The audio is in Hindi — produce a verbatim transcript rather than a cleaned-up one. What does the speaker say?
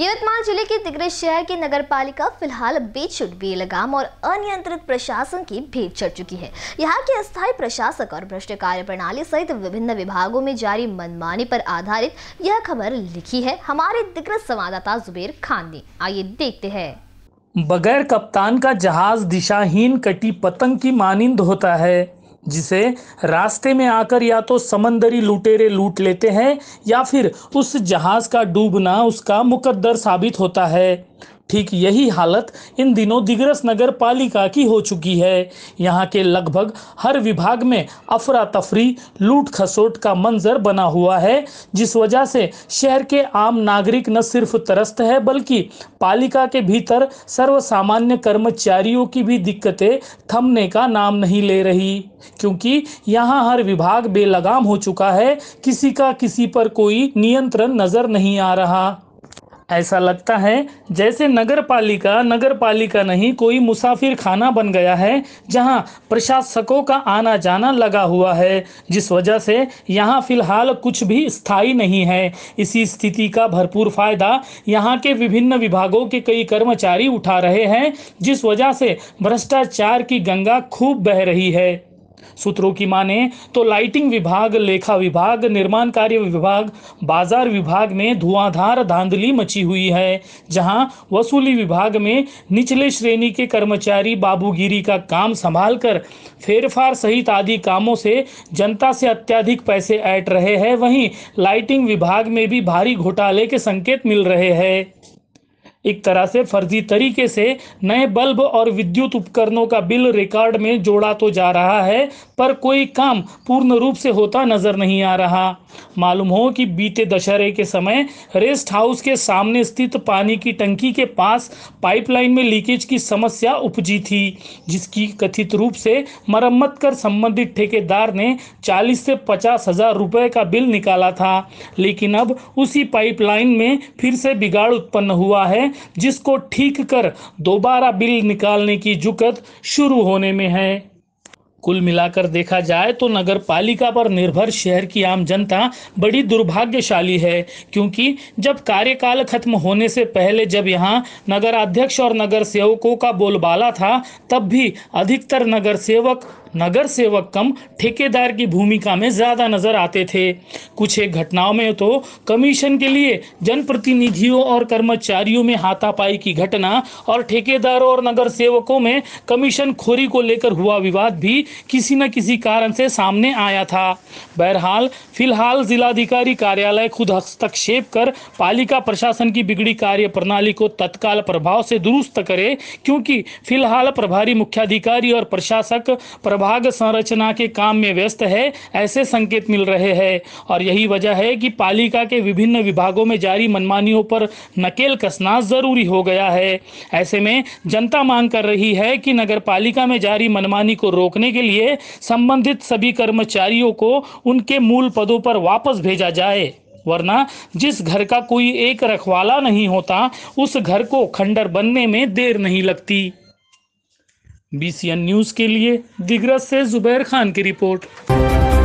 यवतमाल जिले के दिग्रस शहर की नगरपालिका फिलहाल बेछुट बेलगाम और अनियंत्रित प्रशासन की भेंट चढ़ चुकी है। यहाँ के अस्थायी प्रशासक और भ्रष्ट कार्य प्रणाली सहित विभिन्न विभागों में जारी मनमानी पर आधारित यह खबर लिखी है हमारे दिग्रस संवाददाता जुबैर खान ने। आइए देखते हैं। बगैर कप्तान का जहाज दिशाहीन कटी पतंग की मानिंद होता है, जिसे रास्ते में आकर या तो समंदरी लुटेरे लूट लेते हैं या फिर उस जहाज का डूबना उसका मुकद्दर साबित होता है। ठीक यही हालत इन दिनों दिग्रस नगर पालिका की हो चुकी है। यहाँ के लगभग हर विभाग में अफरा तफरी लूट खसोट का मंजर बना हुआ है, जिस वजह से शहर के आम नागरिक न सिर्फ त्रस्त है बल्कि पालिका के भीतर सर्वसामान्य कर्मचारियों की भी दिक्कतें थमने का नाम नहीं ले रही, क्योंकि यहाँ हर विभाग बेलगाम हो चुका है। किसी का किसी पर कोई नियंत्रण नजर नहीं आ रहा। ऐसा लगता है जैसे नगर पालिका नगर पालिका नहीं, कोई मुसाफिर खाना बन गया है, जहां प्रशासकों का आना जाना लगा हुआ है, जिस वजह से यहां फिलहाल कुछ भी स्थायी नहीं है। इसी स्थिति का भरपूर फायदा यहां के विभिन्न विभागों के कई कर्मचारी उठा रहे हैं, जिस वजह से भ्रष्टाचार की गंगा खूब बह रही है। सूत्रों की माने तो लाइटिंग विभाग, लेखा विभाग, निर्माण कार्य विभाग, बाजार विभाग में धुआंधार धांधली मची हुई है, जहां वसूली विभाग में निचले श्रेणी के कर्मचारी बाबूगिरी का काम संभालकर फेरफार सहित आदि कामों से जनता से अत्यधिक पैसे ऐंठ रहे हैं। वहीं लाइटिंग विभाग में भी भारी घोटाले के संकेत मिल रहे हैं। एक तरह से फर्जी तरीके से नए बल्ब और विद्युत उपकरणों का बिल रिकॉर्ड में जोड़ा तो जा रहा है, पर कोई काम पूर्ण रूप से होता नजर नहीं आ रहा। मालूम हो कि बीते दशहरे के समय रेस्ट हाउस के सामने स्थित पानी की टंकी के पास पाइपलाइन में लीकेज की समस्या उपजी थी, जिसकी कथित रूप से मरम्मत कर संबंधित ठेकेदार ने चालीस से पचास हजार रुपये का बिल निकाला था, लेकिन अब उसी पाइपलाइन में फिर से बिगाड़ उत्पन्न हुआ है, जिसको ठीक कर दोबारा बिल निकालने की जुगत शुरू होने में है। कुल मिलाकर देखा जाए तो नगर पालिका पर निर्भर शहर की आम जनता बड़ी दुर्भाग्यशाली है, क्योंकि जब कार्यकाल खत्म होने से पहले जब यहाँ नगर अध्यक्ष और नगर सेवकों का बोलबाला था, तब भी अधिकतर नगर सेवक नगर सेवक कम ठेकेदार की भूमिका में ज़्यादा नजर आते थे। कुछ एक घटनाओं में तो कमीशन के लिए जनप्रतिनिधियों और कर्मचारियों में हाथापाई की घटना और ठेकेदारों और नगर सेवकों में कमीशन खोरी को लेकर हुआ विवाद भी किसी न किसी कारण से सामने आया था। बहरहाल फिलहाल जिलाधिकारी कार्यालय खुद हस्तक्षेप कर पालिका प्रशासन की बिगड़ी कार्य प्रणाली को तत्काल प्रभाव से दुरुस्त करे, क्योंकि फिलहाल प्रभारी मुख्याधिकारी और प्रशासक प्रभाग संरचना के काम में व्यस्त है, ऐसे संकेत मिल रहे हैं। और यही वजह है कि पालिका के विभिन्न विभागों में जारी मनमानियों पर नकेल कसना जरूरी हो गया है। ऐसे में जनता मांग कर रही है कि नगर पालिका में जारी मनमानी को रोकने के लिए संबंधित सभी कर्मचारियों को उनके मूल पदों पर वापस भेजा जाए, वरना जिस घर का कोई एक रखवाला नहीं होता उस घर को खंडर बनने में देर नहीं लगती। I N B C N news के लिए दिग्रस से जुबैर खान की रिपोर्ट।